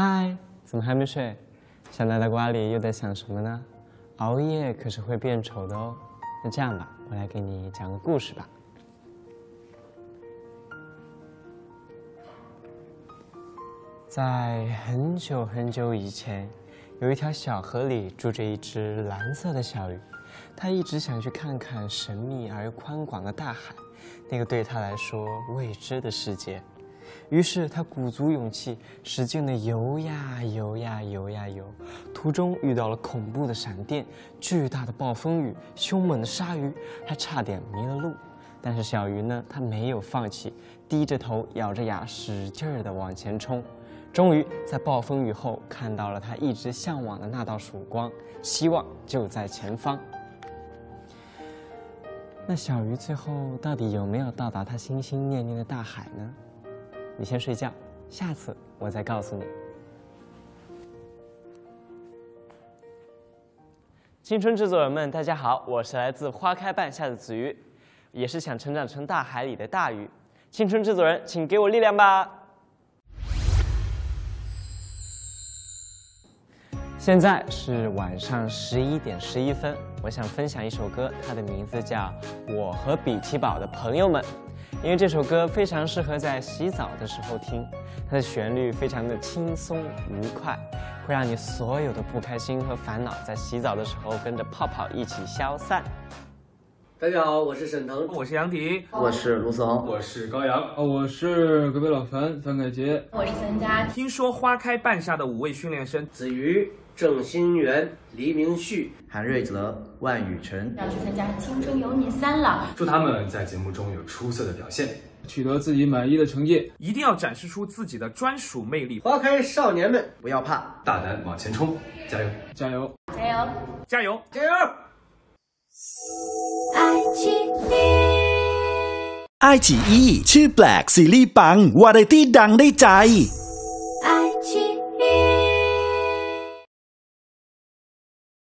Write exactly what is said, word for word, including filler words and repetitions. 嗨，怎么还没睡？想来的瓜里又在想什么呢？熬夜可是会变丑的哦。那这样吧，我来给你讲个故事吧。在很久很久以前，有一条小河里住着一只蓝色的小鱼，它一直想去看看神秘而又宽广的大海，那个对它来说未知的世界。 于是他鼓足勇气，使劲地游呀游呀游呀游，途中遇到了恐怖的闪电、巨大的暴风雨、凶猛的鲨鱼，还差点迷了路。但是小鱼呢，它没有放弃，低着头，咬着牙，使劲儿地往前冲。终于在暴风雨后看到了他一直向往的那道曙光，希望就在前方。那小鱼最后到底有没有到达他心心念念的大海呢？ 你先睡觉，下次我再告诉你。青春制作人们，大家好，我是来自花开半夏的子瑜，也是想成长成大海里的大鱼。青春制作人，请给我力量吧！现在是晚上十一点十一分，我想分享一首歌，它的名字叫《我和比奇堡的朋友们》。 因为这首歌非常适合在洗澡的时候听，它的旋律非常的轻松愉快，会让你所有的不开心和烦恼在洗澡的时候跟着泡泡一起消散。大家好，我是沈腾，我是杨迪，我是卢思浩，我是高阳，我是隔壁老樊樊凯杰，我是岑佳。听说花开半夏的五位训练生：子瑜、郑欣源、黎明旭、韩瑞泽、万雨晨要去参加《青春有你三》了，祝他们在节目中有出色的表现，取得自己满意的成绩，一定要展示出自己的专属魅力。花开少年们，不要怕，大胆往前冲，加油！加油！加油！加油！加油！爱奇艺，爱奇艺ชื่อแปลกซีรีส์ปังวาไรตี้ดังได้ใจ